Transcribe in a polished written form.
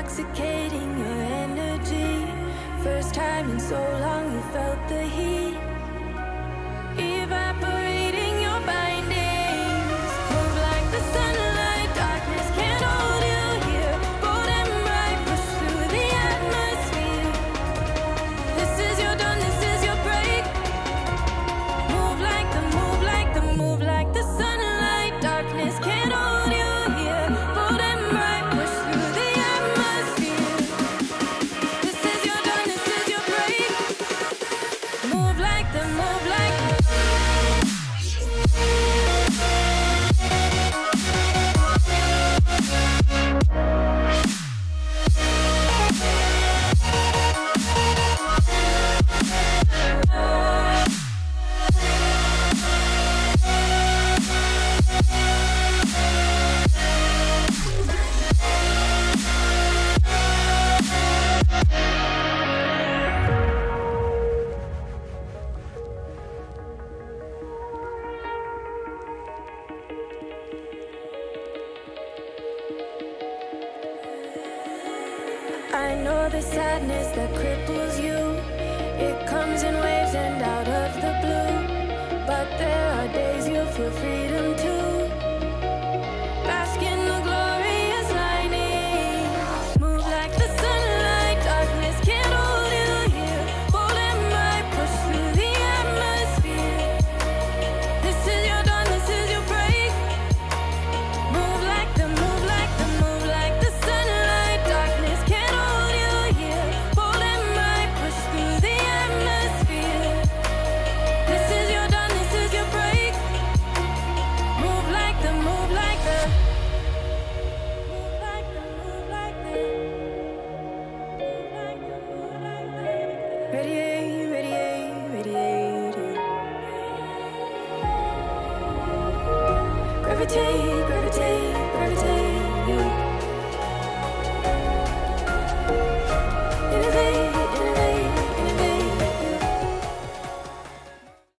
intoxicating your energy. First time in so long you felt the heat evaporating your bindings. Move like the sunlight, darkness can't hold you here. Bold and bright, push through the atmosphere. This is your dawn, this is your break. Move like the, move like the, move like the sunlight. Darkness can't hold you here. Bold and bright, push through the atmosphere. This is your dawn, this is your break. Move like the, move like the. I know the sadness that cripples you. It comes in waves and out of the blue. But there are days you feel freedom too. Bask in the glorious lightning. Move like the sunlight, darkness can't hold you here. Bold and bright, push through the atmosphere. This is your dawn, this is your break. Move like the, move like the, move like the sunlight. Darkness can't hold you here. Bold and bright, push through the atmosphere. This is your dawn, this is your break. Move like the, move like the. Move like the, move like the. Move like the, move like the. Radiate, radiate, radiate. Gravitate, gravitate.